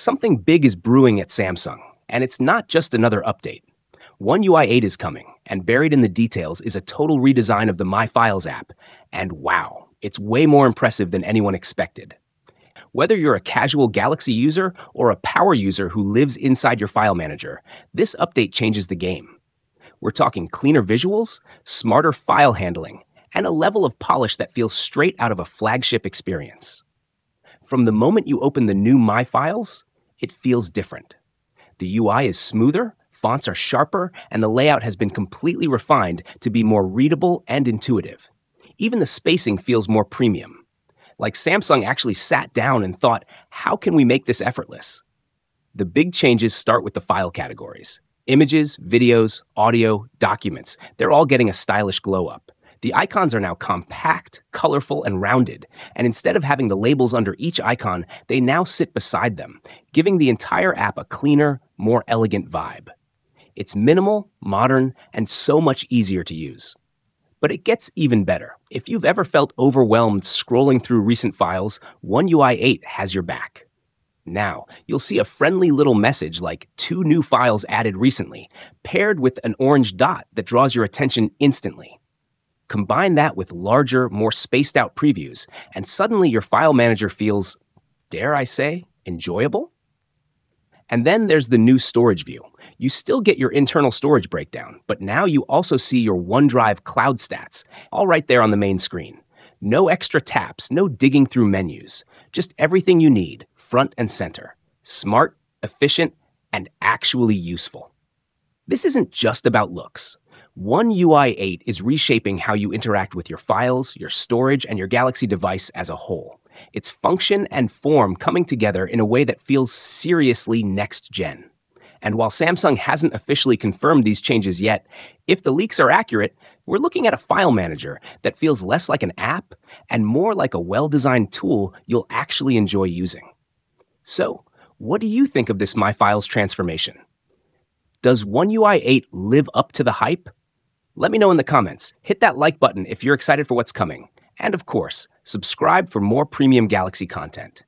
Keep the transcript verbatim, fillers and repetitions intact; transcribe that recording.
Something big is brewing at Samsung, and it's not just another update. One U I eight is coming, and buried in the details is a total redesign of the My Files app. And wow, it's way more impressive than anyone expected. Whether you're a casual Galaxy user or a power user who lives inside your file manager, this update changes the game. We're talking cleaner visuals, smarter file handling, and a level of polish that feels straight out of a flagship experience. From the moment you open the new My Files, it feels different. The U I is smoother, fonts are sharper, and the layout has been completely refined to be more readable and intuitive. Even the spacing feels more premium. Like Samsung actually sat down and thought, how can we make this effortless? The big changes start with the file categories. Images, videos, audio, documents. They're all getting a stylish glow up. The icons are now compact, colorful, and rounded, and instead of having the labels under each icon, they now sit beside them, giving the entire app a cleaner, more elegant vibe. It's minimal, modern, and so much easier to use. But it gets even better. If you've ever felt overwhelmed scrolling through recent files, One U I eight has your back. Now, you'll see a friendly little message like two new files added recently, paired with an orange dot that draws your attention instantly. Combine that with larger, more spaced-out previews, and suddenly your file manager feels, dare I say, enjoyable? And then there's the new storage view. You still get your internal storage breakdown, but now you also see your OneDrive cloud stats, all right there on the main screen. No extra taps, no digging through menus. Just everything you need, front and center. Smart, efficient, and actually useful. This isn't just about looks. One U I eight is reshaping how you interact with your files, your storage, and your Galaxy device as a whole. Its function and form coming together in a way that feels seriously next-gen. And while Samsung hasn't officially confirmed these changes yet, if the leaks are accurate, we're looking at a file manager that feels less like an app and more like a well-designed tool you'll actually enjoy using. So, what do you think of this My Files transformation? Does One U I eight live up to the hype? Let me know in the comments. Hit that like button if you're excited for what's coming. And of course, subscribe for more premium Galaxy content.